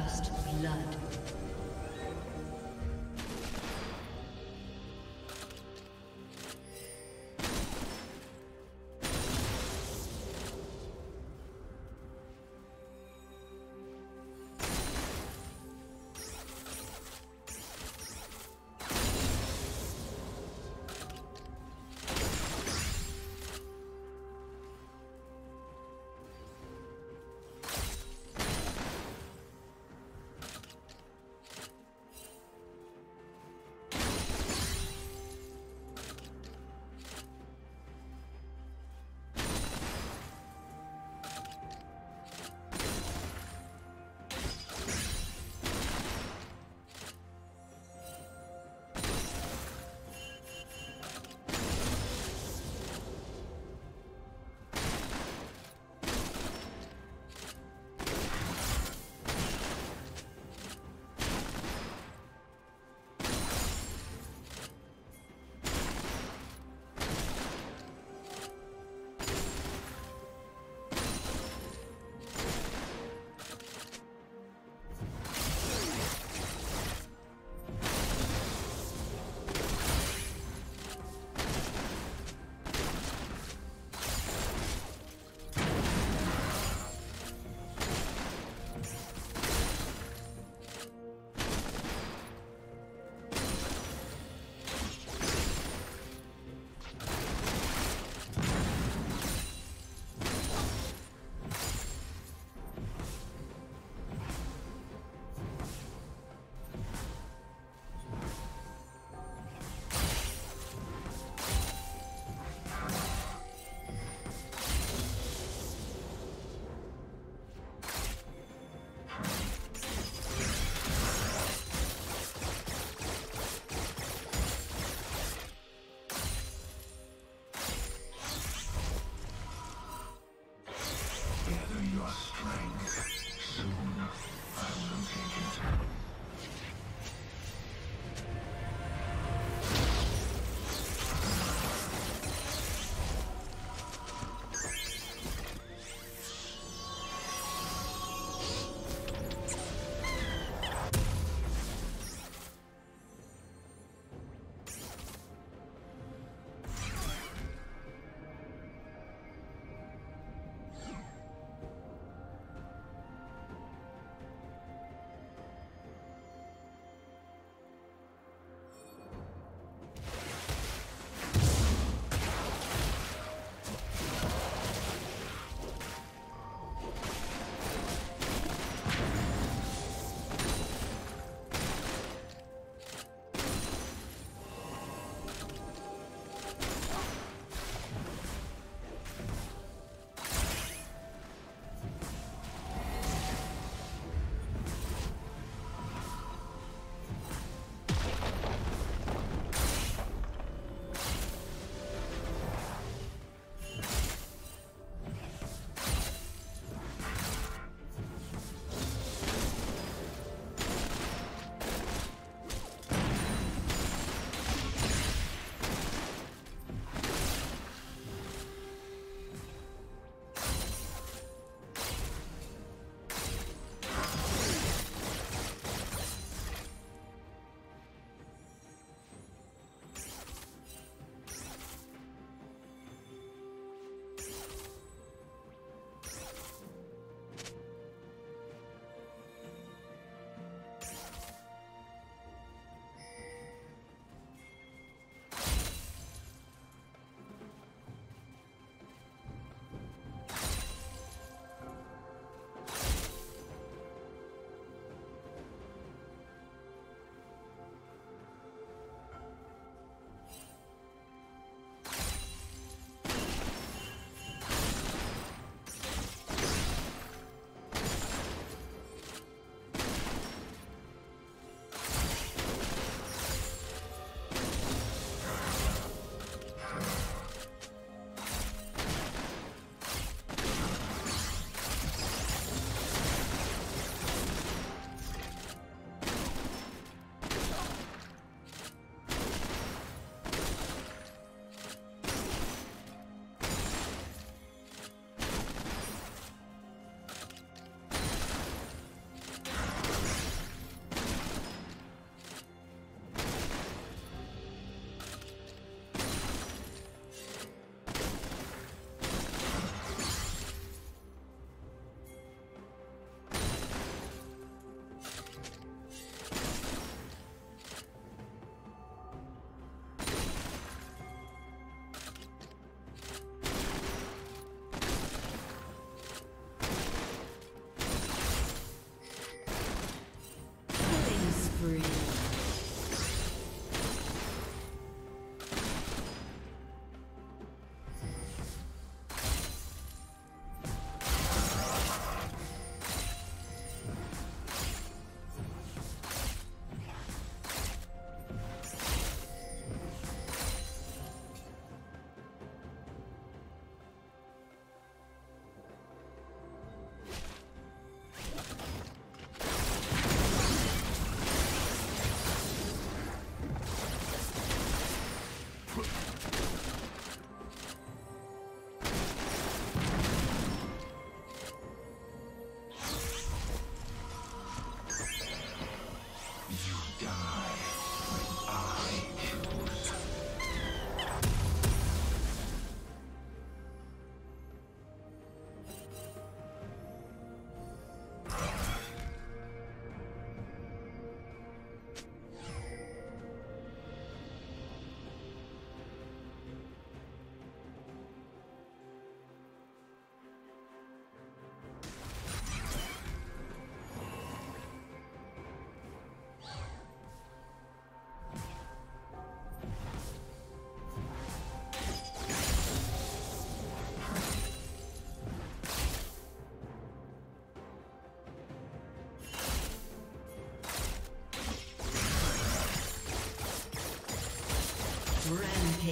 First blood.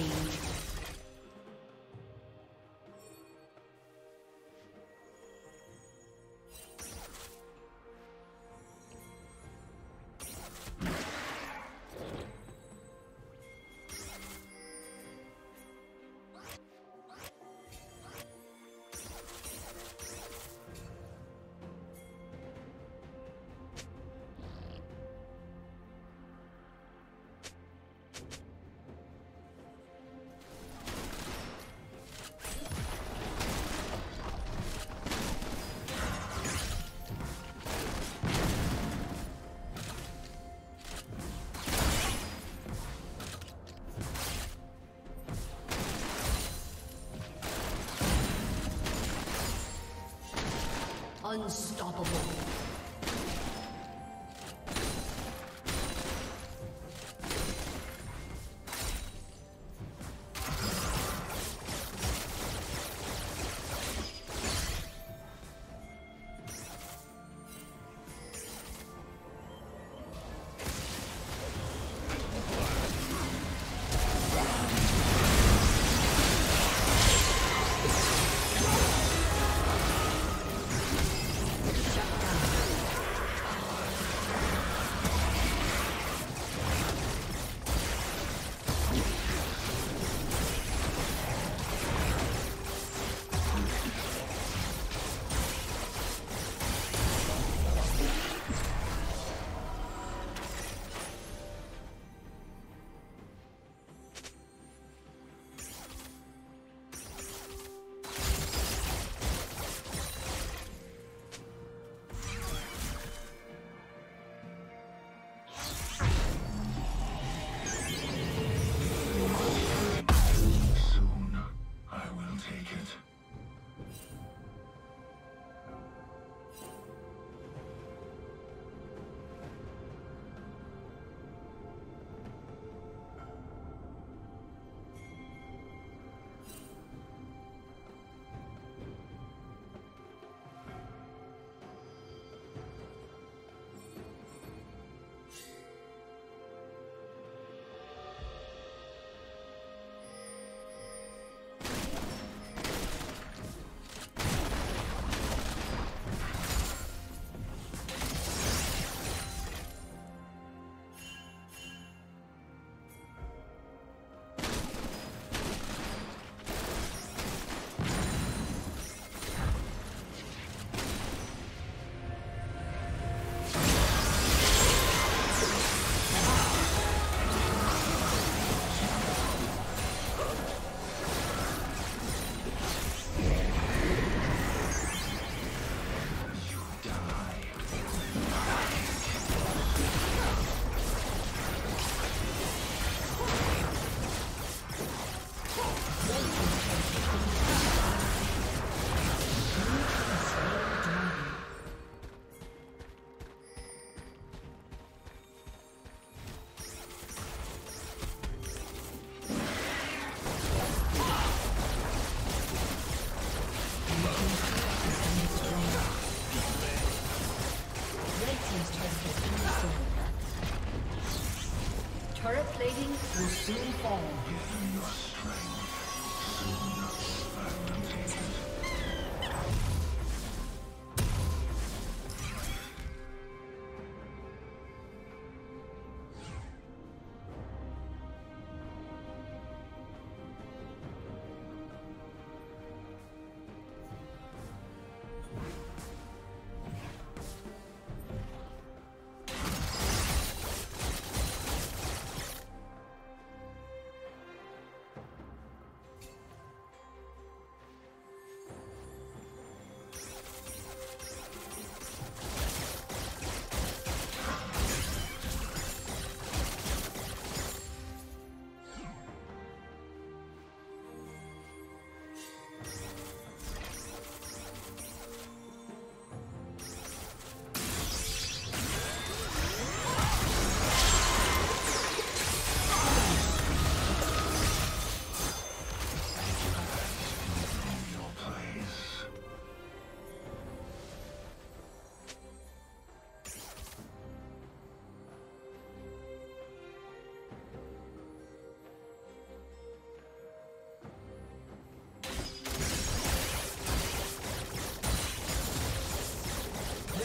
made. Unstoppable.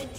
Red